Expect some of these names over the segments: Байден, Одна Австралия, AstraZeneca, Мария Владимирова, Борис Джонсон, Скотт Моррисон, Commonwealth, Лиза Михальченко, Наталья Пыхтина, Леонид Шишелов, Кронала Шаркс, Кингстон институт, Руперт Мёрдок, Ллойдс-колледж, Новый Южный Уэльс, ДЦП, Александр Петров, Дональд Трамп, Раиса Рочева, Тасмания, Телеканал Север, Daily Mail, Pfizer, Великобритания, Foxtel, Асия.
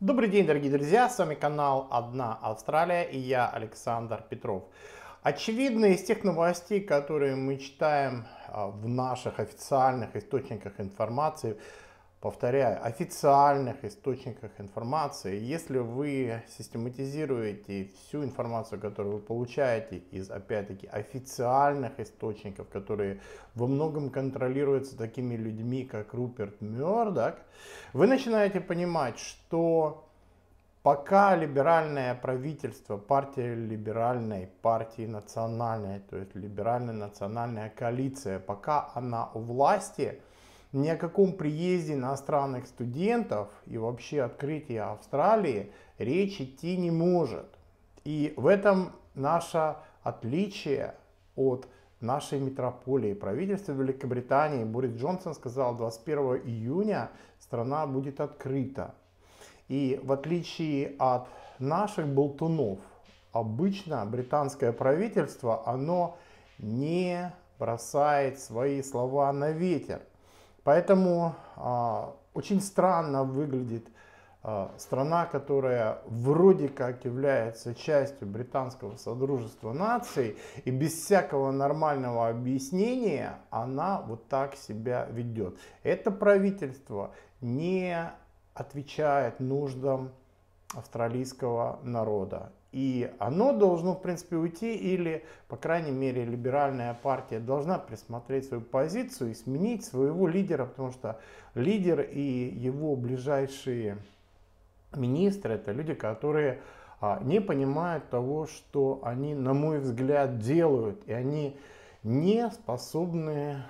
Добрый день, дорогие друзья, с вами канал Одна Австралия и я, Александр Петров. Очевидно, из тех новостей, которые мы читаем в наших официальных источниках информации, повторяю, официальных источниках информации, если вы систематизируете всю информацию, которую вы получаете из, опять-таки, официальных источников, которые во многом контролируются такими людьми, как Руперт Мёрдок, вы начинаете понимать, что пока либеральное правительство, партия либеральной партии национальной, то есть либерально-национальная коалиция, пока она у власти, ни о каком приезде иностранных студентов и вообще открытии Австралии речь идти не может. И в этом наше отличие от нашей метрополии. Правительство Великобритании, Борис Джонсон сказал, 21 июня страна будет открыта. И в отличие от наших болтунов, обычно британское правительство, оно не бросает свои слова на ветер. Поэтому очень странно выглядит страна, которая вроде как является частью британского содружества наций, и без всякого нормального объяснения она вот так себя ведет. Это правительство не отвечает нуждам австралийского народа. И оно должно, в принципе, уйти, или, по крайней мере, либеральная партия должна присмотреть свою позицию и сменить своего лидера, потому что лидер и его ближайшие министры — это люди, которые не понимают того, что они, на мой взгляд, делают, и они не способны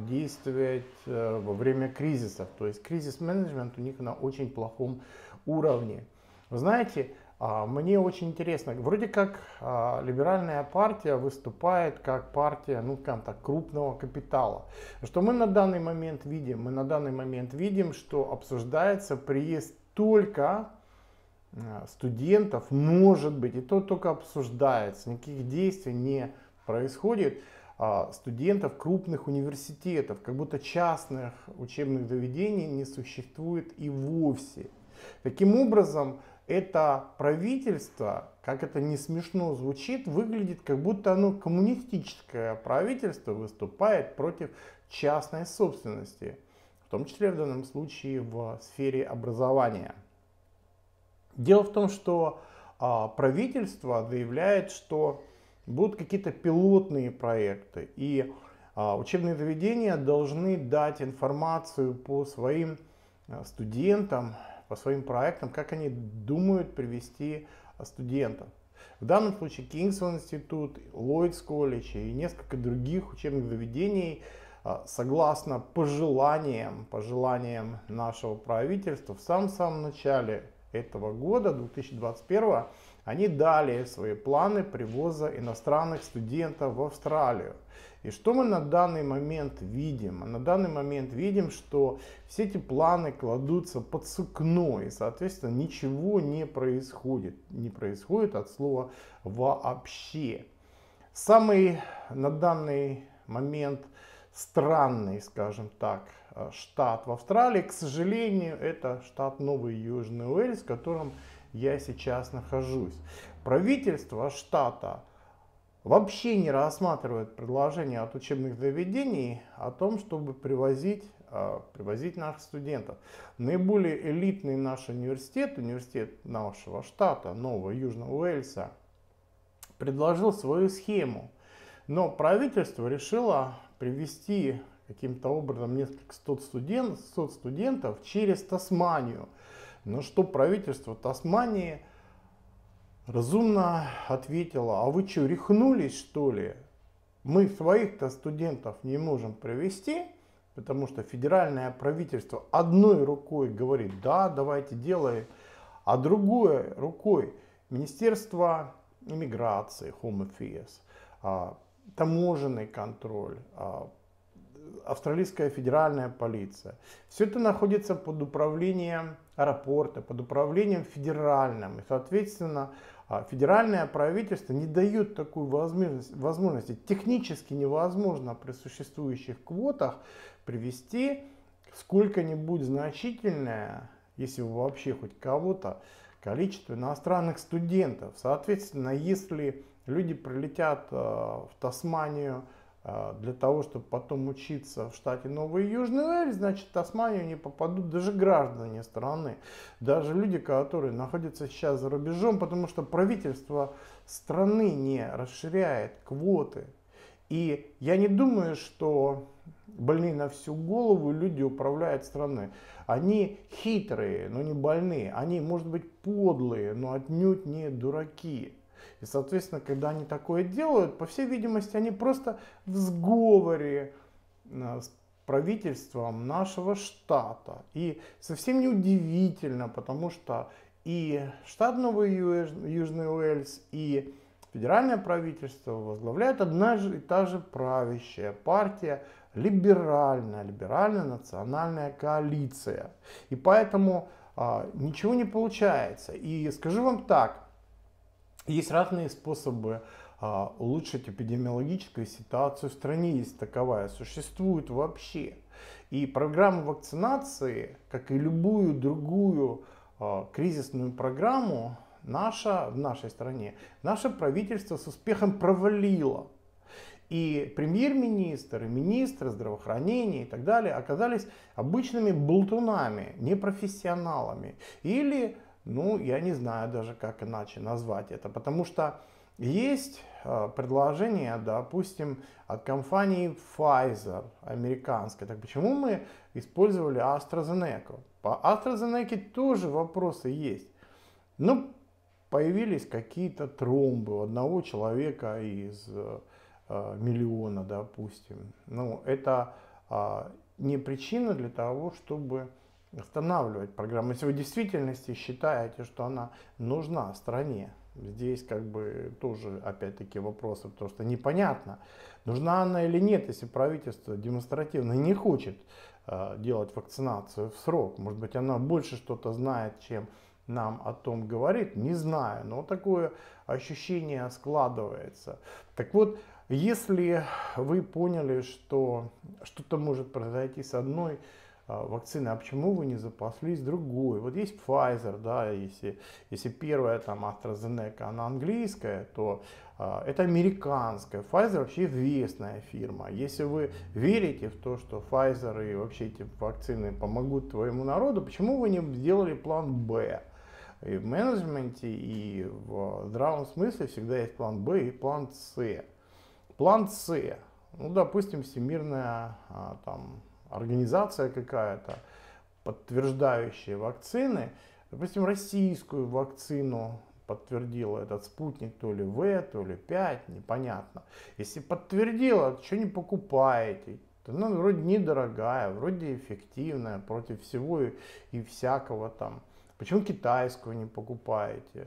действовать во время кризисов. То есть кризис-менеджмент у них на очень плохом уровне. Вы знаете, мне очень интересно, вроде как либеральная партия выступает как партия, ну, как так, крупного капитала. Что мы на данный момент видим? Мы на данный момент видим, что обсуждается приезд только студентов, может быть, и то только обсуждается, никаких действий не происходит, студентов крупных университетов, как будто частных учебных заведений не существует и вовсе. Таким образом, это правительство, как это не смешно звучит, выглядит, как будто оно коммунистическое правительство выступает против частной собственности, в том числе в данном случае в сфере образования. Дело в том, что правительство заявляет, что будут какие-то пилотные проекты, и учебные заведения должны дать информацию по своим студентам, по своим проектам, как они думают привести студентов. В данном случае Кингстон институт, Ллойдс-колледж и несколько других учебных заведений, согласно пожеланиям нашего правительства, в самом начале этого года, 2021, они дали свои планы привоза иностранных студентов в Австралию. И что мы на данный момент видим? А на данный момент видим, что все эти планы кладутся под сукно, и, соответственно, ничего не происходит. Не происходит от слова вообще. Самый на данный момент странный, скажем так, штат в Австралии, к сожалению, это штат Новый Южный Уэльс, в котором я сейчас нахожусь. Правительство штата вообще не рассматривает предложение от учебных заведений о том, чтобы привозить наших студентов. Наиболее элитный наш университет нашего штата, Нового Южного Уэльса, предложил свою схему. Но правительство решило привести каким-то образом несколько 100 студентов через Тасманию. На что правительство Тасмании разумно ответило: а вы что, рехнулись, что ли? Мы своих-то студентов не можем привести, потому что федеральное правительство одной рукой говорит: да, давайте делаем, а другой рукой Министерство иммиграции, Home Affairs, таможенный контроль, австралийская федеральная полиция. Все это находится под управлением аэропорта, под управлением федеральным. И, соответственно, федеральное правительство не дает такую возможности. Технически невозможно при существующих квотах привести сколько-нибудь значительное если вообще хоть кого-то, количество иностранных студентов. Соответственно, если люди прилетят в Тасманию для того, чтобы потом учиться в штате Новый Южный Уэльс, значит, в Тасманию не попадут даже граждане страны, даже люди, которые находятся сейчас за рубежом, потому что правительство страны не расширяет квоты. И я не думаю, что больные на всю голову люди управляют страной. Они хитрые, но не больные. Они, может быть, подлые, но отнюдь не дураки. И, соответственно, когда они такое делают, по всей видимости, они просто в сговоре с правительством нашего штата. И совсем неудивительно, потому что и штат Новый Южный Уэльс, и федеральное правительство возглавляет одна и та же правящая партия, либерально-национальная коалиция. И поэтому ничего не получается. И скажу вам так. Есть разные способы улучшить эпидемиологическую ситуацию в стране, если таковая существует вообще. И программа вакцинации, как и любую другую кризисную программу, в нашей стране, наше правительство с успехом провалило. И премьер-министр, и министр здравоохранения и так далее оказались обычными болтунами, непрофессионалами. Или... Ну, я не знаю даже, как иначе назвать это, потому что есть предложение, допустим, от компании Pfizer, американской. Так почему мы использовали AstraZeneca? По AstraZeneca тоже вопросы есть. Ну, появились какие-то тромбы у одного человека из миллиона, допустим. Ну, это не причина для того, чтобы... останавливать программу. Если вы в действительности считаете, что она нужна стране, здесь как бы тоже опять-таки вопросы, потому что непонятно, нужна она или нет, если правительство демонстративно не хочет делать вакцинацию в срок. Может быть, она больше что-то знает, чем нам о том говорит, не знаю, но такое ощущение складывается. Так вот, если вы поняли, что что-то может произойти с одной вакцины, а почему вы не запаслись другой? Вот есть Pfizer, да, если первая там AstraZeneca, она английская, то это американская. Pfizer вообще известная фирма. Если вы верите в то, что Pfizer и вообще эти вакцины помогут твоему народу, почему вы не сделали план Б? И в менеджменте, и в здравом смысле всегда есть план Б и план С. План С, ну, допустим, всемирная там организация какая-то, подтверждающая вакцины, допустим, российскую вакцину подтвердила этот спутник, то ли В, то ли 5, непонятно. Если подтвердила, то что не покупаете? Она вроде недорогая, вроде эффективная против всего и всякого там. Почему китайскую не покупаете?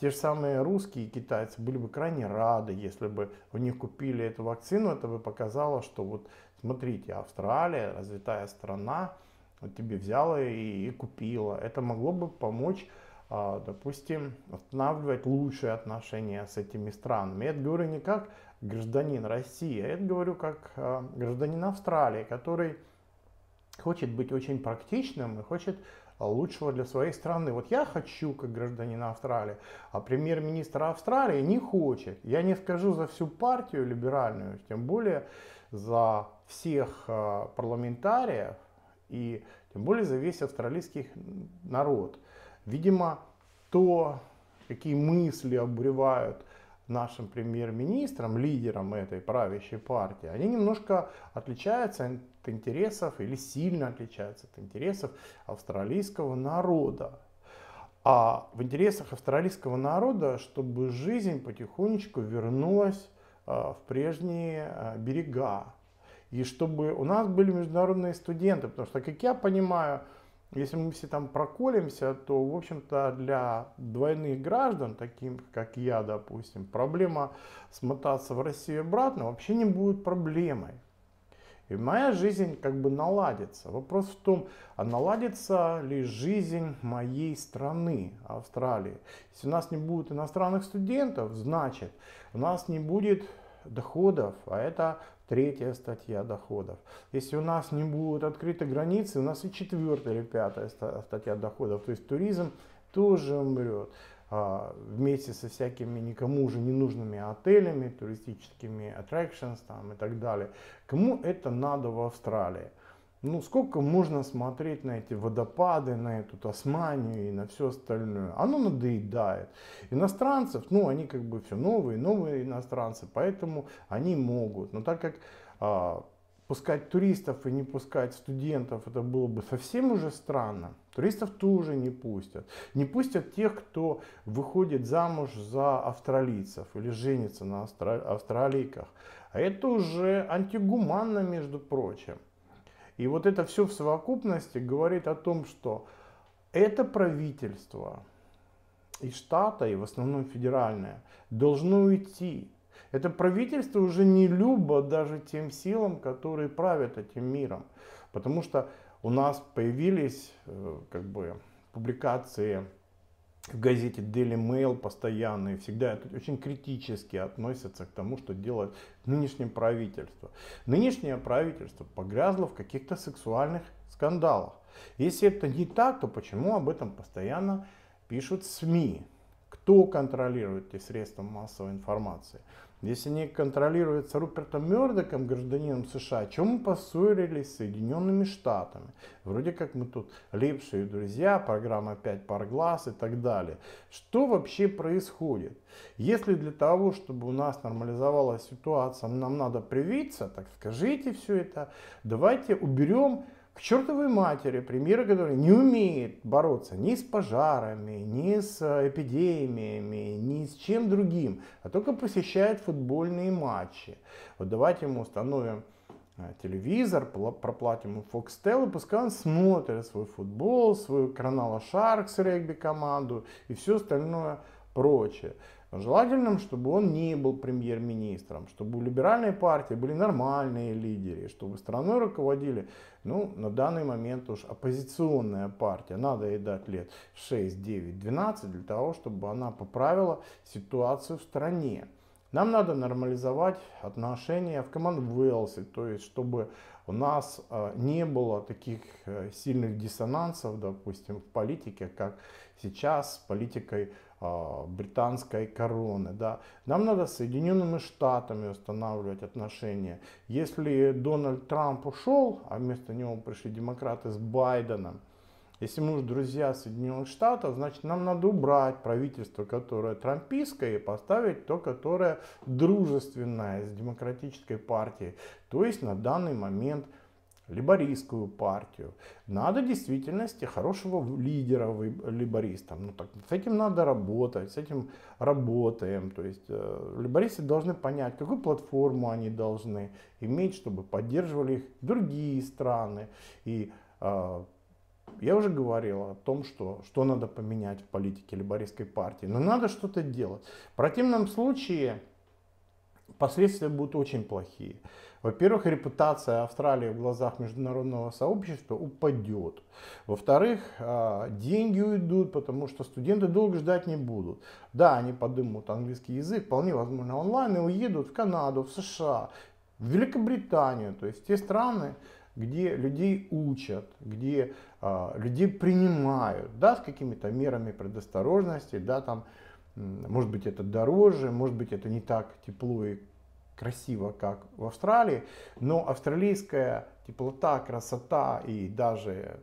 Те же самые русские и китайцы были бы крайне рады, если бы у них купили эту вакцину. Это бы показало, что вот смотрите, Австралия, развитая страна, вот тебе взяла и купила. Это могло бы помочь, допустим, устанавливать лучшие отношения с этими странами. Я это говорю не как гражданин России, я это говорю как гражданин Австралии, который хочет быть очень практичным и хочет лучшего для своей страны. Вот я хочу, как гражданин Австралии, а премьер-министр Австралии не хочет. Я не скажу за всю партию либеральную, тем более за всех парламентариев и тем более за весь австралийский народ. Видимо, то, какие мысли обуревают нашим премьер-министром, лидером этой правящей партии, они немножко отличаются от интересов или сильно отличаются от интересов австралийского народа. А в интересах австралийского народа, чтобы жизнь потихонечку вернулась в прежние берега. И чтобы у нас были международные студенты, потому что, как я понимаю, если мы все там проколемся, то, в общем-то, для двойных граждан, таким как я, допустим, проблема смотаться в Россию обратно вообще не будет проблемой. И моя жизнь как бы наладится. Вопрос в том, а наладится ли жизнь моей страны, Австралии. Если у нас не будет иностранных студентов, значит, у нас не будет доходов, а это Третья статья доходов. Если у нас не будут открыты границы, у нас и четвертая или пятая статья доходов. То есть туризм тоже умрет вместе со всякими никому уже не нужными отелями, туристическими attractions там, и так далее. Кому это надо в Австралии? Ну, сколько можно смотреть на эти водопады, на эту Тасманию и на все остальное? Оно надоедает. Иностранцев, ну, они как бы все новые иностранцы, поэтому они могут. Но так как пускать туристов и не пускать студентов, это было бы совсем уже странно, туристов тоже не пустят. Не пустят тех, кто выходит замуж за австралийцев или женится на австралийках. А это уже антигуманно, между прочим. И вот это все в совокупности говорит о том, что это правительство и штата, и в основном федеральное, должно уйти. Это правительство уже не любо даже тем силам, которые правят этим миром. Потому что у нас появились как бы публикации в газете Daily Mail постоянные, всегда очень критически относятся к тому, что делает нынешнее правительство. Нынешнее правительство погрязло в каких-то сексуальных скандалах. Если это не так, то почему об этом постоянно пишут СМИ? Кто контролирует эти средства массовой информации? Если не контролируется Рупертом Мёрдоком, гражданином США, чем мы поссорились с Соединенными Штатами? Вроде как мы тут лепшие друзья, программа «5 пар глаз» и так далее. Что вообще происходит? Если для того, чтобы у нас нормализовалась ситуация, нам надо привиться, так скажите все это. Давайте уберем к чертовой матери премьеры, которые не умеют бороться ни с пожарами, ни с эпидемиями, ни с чем другим, а только посещают футбольные матчи. Вот давайте мы установим телевизор, проплатим ему Foxtel, и пускай он смотрит свой футбол, свою Кронала Шаркс, регби-команду и все остальное прочее. Но желательно, чтобы он не был премьер-министром, чтобы у либеральной партии были нормальные лидеры, чтобы страной руководили, ну, на данный момент уж оппозиционная партия. Надо ей дать лет 6, 9, 12 для того, чтобы она поправила ситуацию в стране. Нам надо нормализовать отношения в Commonwealth, то есть чтобы у нас не было таких сильных диссонансов, допустим, в политике, как сейчас с политикой британской короны. Да. Нам надо с Соединенными Штатами устанавливать отношения. Если Дональд Трамп ушел, а вместо него пришли демократы с Байденом, если мы уж друзья Соединенных Штатов, значит нам надо убрать правительство, которое трампийское, и поставить то, которое дружественное с демократической партией, то есть на данный момент либористскую партию. Надо в действительности хорошего лидера либористам. Ну, так, с этим надо работать, с этим работаем. То есть либористы должны понять, какую платформу они должны иметь, чтобы поддерживали их другие страны. И я уже говорил о том, что надо поменять в политике либористской партии. Но надо что-то делать. В противном случае последствия будут очень плохие. Во-первых, репутация Австралии в глазах международного сообщества упадет. Во-вторых, деньги уйдут, потому что студенты долго ждать не будут. Да, они подымут английский язык, вполне возможно онлайн, и уедут в Канаду, в США, в Великобританию. То есть те страны, где людей учат, где людей принимают, да, с какими-то мерами предосторожности, да, там, может быть, это дороже, может быть, это не так тепло и красиво, как в Австралии, но австралийская теплота, красота и даже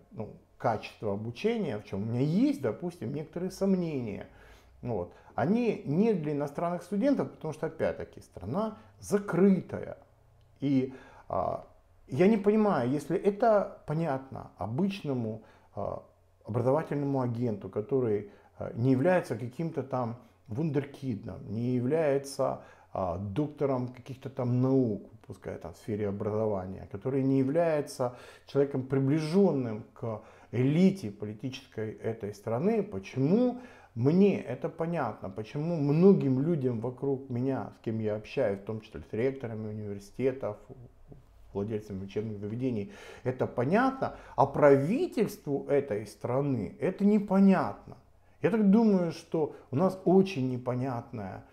качество обучения, в чем у меня есть, допустим, некоторые сомнения, вот, они не для иностранных студентов, потому что, опять-таки, страна закрытая. И я не понимаю, если это понятно обычному образовательному агенту, который не является каким-то там вундеркидом, не является доктором каких-то там наук, пускай там в сфере образования, который не является человеком, приближенным к элите политической этой страны, почему мне это понятно, почему многим людям вокруг меня, с кем я общаюсь, в том числе с ректорами университетов, владельцами учебных заведений, это понятно, а правительству этой страны это непонятно. Я так думаю, что у нас очень непонятная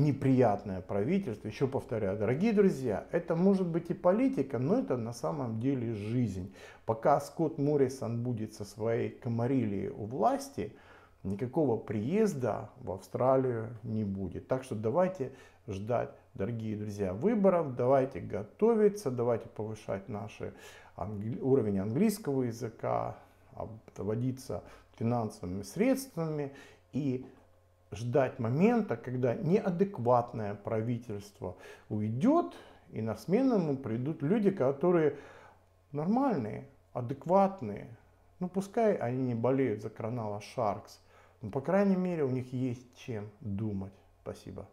неприятное правительство. Еще повторяю, дорогие друзья, это может быть и политика, но это на самом деле жизнь. Пока Скотт Моррисон будет со своей комарилией у власти, никакого приезда в Австралию не будет. Так что давайте ждать, дорогие друзья, выборов, давайте готовиться, давайте повышать наш уровень английского языка, обзаводиться финансовыми средствами и ждать момента, когда неадекватное правительство уйдет, и на смену ему придут люди, которые нормальные, адекватные. Ну, пускай они не болеют за Кронала Шаркс, но, по крайней мере, у них есть чем думать. Спасибо.